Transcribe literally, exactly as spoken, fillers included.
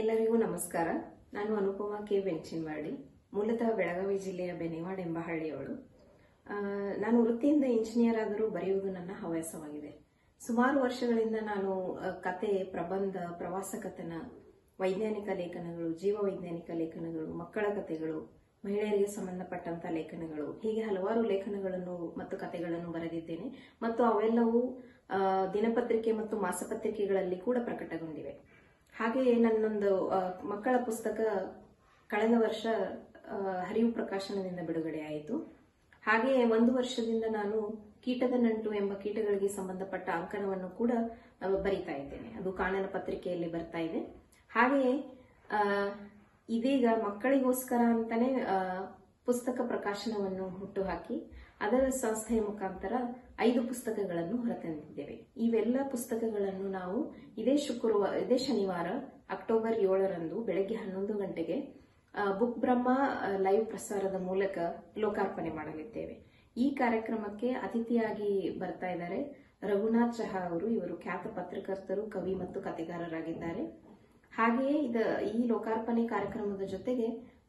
ಎಲ್ಲರಿಗೂ ನಮಸ್ಕಾರ. ನಾನು ಅನುಪಮಾ ಕೆ ಬೆಂಚಿನವಾಡಿ, ಮೂಲತಃ ಬೆಳಗಾವಿ ಜಿಲ್ಲೆಯ ಬೆನಿವಾಡ್ ಎಂಬ ಹಳ್ಳಿಯವಳು. ನಾನು ವೃತ್ತಿಯಿಂದ ಇಂಜಿನಿಯರ್ ಆದರೂ ಬರೆಯುವುದು ನನ್ನ ಹವ್ಯಾಸವಾಗಿದೆ. ಸುಮಾರು ವರ್ಷಗಳಿಂದ ನಾನು ಕತೆ, ಪ್ರಬಂಧ, ಪ್ರವಾಸ ಕಥನ, ವೈಜ್ಞಾನಿಕ ಲೇಖನಗಳು, ಜೀವ ವೈಜ್ಞಾನಿಕ ಲೇಖನಗಳು, ಮಕ್ಕಳ ಕಥೆಗಳು, ಮಹಿಳೆಯರಿಗೆ ಸಂಬಂಧಪಟ್ಟಂತ ಲೇಖನಗಳು, ಹೀಗೆ ಹಲವಾರು ಲೇಖನಗಳನ್ನು ಮತ್ತು ಕಥೆಗಳನ್ನು ಬರೆದಿದ್ದೇನೆ ಮತ್ತು ಅವೆಲ್ಲವೂ ದಿನಪತ್ರಿಕೆ ಮತ್ತು ಮಾಸಪತ್ರಿಕೆಗಳಲ್ಲಿ ಕೂಡ ಪ್ರಕಟಗೊಂಡಿವೆ. ಹಾಗೆಯೇ ನನ್ನೊಂದು ಮಕ್ಕಳ ಪುಸ್ತಕ ಕಳೆದ ವರ್ಷ ಹರಿವು ಪ್ರಕಾಶನದಿಂದ ಬಿಡುಗಡೆಯಾಯಿತು. ಹಾಗೆಯೇ ಒಂದು ವರ್ಷದಿಂದ ನಾನು ಕೀಟದ ನಂಟು ಎಂಬ ಕೀಟಗಳಿಗೆ ಸಂಬಂಧಪಟ್ಟ ಅಂಕಣವನ್ನು ಕೂಡ ಬರಿತಾ ಇದ್ದೇನೆ. ಅದು ಕಾನನ ಪತ್ರಿಕೆಯಲ್ಲಿ ಬರ್ತಾ ಇದೆ. ಹಾಗೆಯೇ ಇದೀಗ ಮಕ್ಕಳಿಗೋಸ್ಕರ ಅಂತಾನೆ ಪುಸ್ತಕ ಪ್ರಕಾಶನವನ್ನು ಹುಟ್ಟುಹಾಕಿ ಅದರ ಸಂಸ್ಥೆಯ ಮುಖಾಂತರ ಐದು ಪುಸ್ತಕಗಳನ್ನು ಹೊರತಂದಿದ್ದೇವೆ. ಇವೆಲ್ಲ ಪುಸ್ತಕಗಳನ್ನು ನಾವು ಇದೇ ಶುಕ್ರವಾರ ಇದೇ ಶನಿವಾರ ಅಕ್ಟೋಬರ್ ಏಳರಂದು ಬೆಳಗ್ಗೆ ಹನ್ನೊಂದು ಗಂಟೆಗೆ ಬುಕ್ ಬ್ರಹ್ಮ ಲೈವ್ ಪ್ರಸಾರದ ಮೂಲಕ ಲೋಕಾರ್ಪಣೆ ಮಾಡಲಿದ್ದೇವೆ. ಈ ಕಾರ್ಯಕ್ರಮಕ್ಕೆ ಅತಿಥಿಯಾಗಿ ಬರ್ತಾ ಇದ್ದಾರೆ ರಘುನಾಥ್ ಚಹಾ ಅವರು. ಇವರು ಖ್ಯಾತ ಪತ್ರಕರ್ತರು, ಕವಿ ಮತ್ತು ಕಥೆಗಾರರಾಗಿದ್ದಾರೆ. ಹಾಗೆಯೇ ಇದ ಈ ಲೋಕಾರ್ಪಣೆ ಕಾರ್ಯಕ್ರಮದ ಜೊತೆಗೆ